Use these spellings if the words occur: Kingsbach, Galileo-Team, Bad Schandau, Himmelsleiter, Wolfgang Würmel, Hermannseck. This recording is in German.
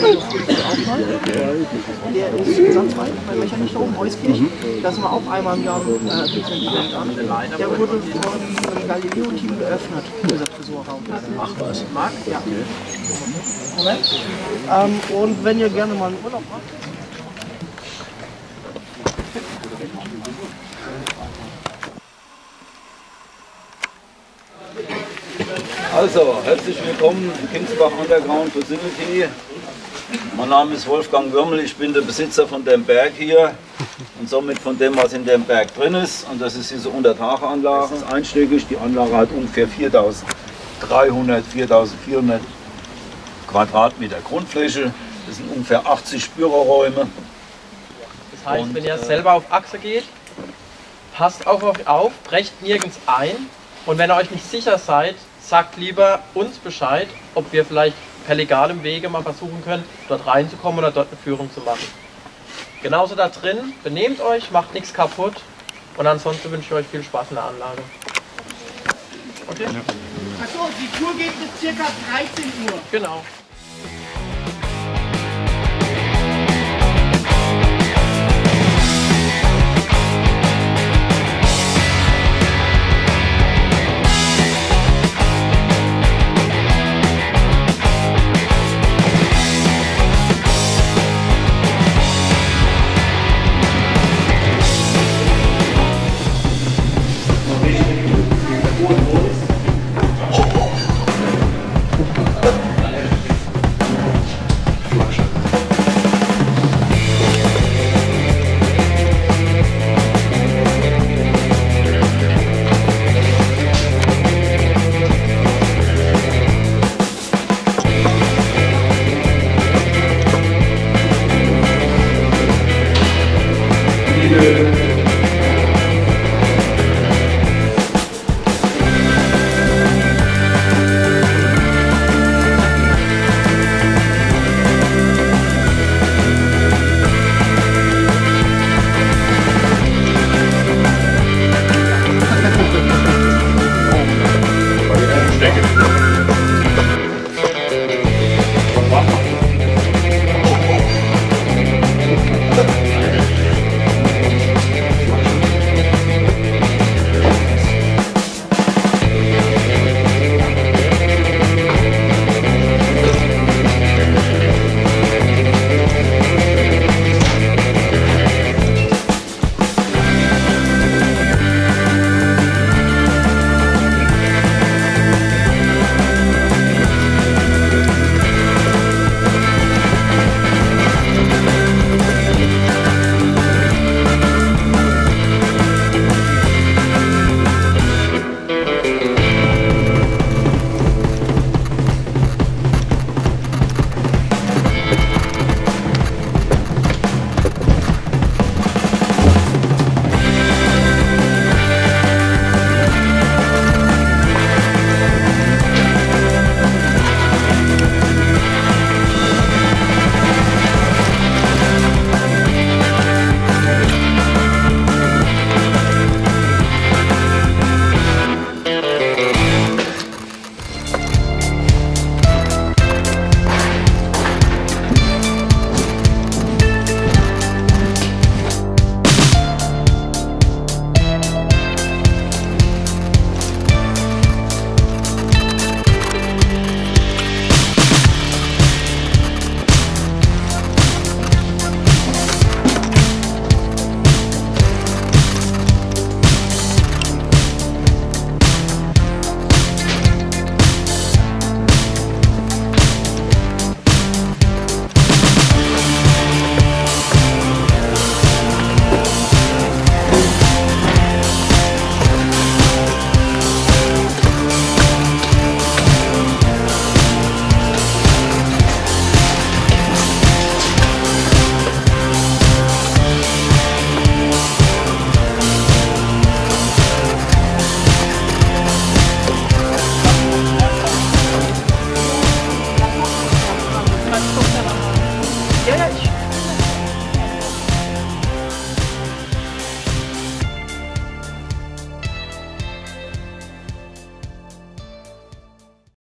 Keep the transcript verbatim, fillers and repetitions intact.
Der ist ersatzfrei bei mechanischer Umholzkirch. Das war auch einmal im Jahr präsentiert. Der wurde vom Galileo-Team geöffnet, dieser Tresorraum. Ach was. Marc? Ja. Moment. Ähm, und wenn ihr gerne mal einen Urlaub macht. Also, herzlich willkommen im Kingsbach Underground Facility. Mein Name ist Wolfgang Würmel, ich bin der Besitzer von dem Berg hier und somit von dem, was in dem Berg drin ist. Und das ist diese Untertaucheranlage. Das ist einstöckig, die Anlage hat ungefähr viertausenddreihundert, viertausendvierhundert Quadratmeter Grundfläche. Das sind ungefähr achtzig Spürerräume. Das heißt, und, wenn ihr äh, selber auf Achse geht, passt auf euch auf, brecht nirgends ein. Und wenn ihr euch nicht sicher seid, sagt lieber uns Bescheid, ob wir vielleicht per legalem Wege mal versuchen können, dort reinzukommen oder dort eine Führung zu machen. Genauso da drin, benehmt euch, macht nichts kaputt und ansonsten wünsche ich euch viel Spaß in der Anlage. Okay? Achso, die Tour geht bis circa dreizehn Uhr. Genau.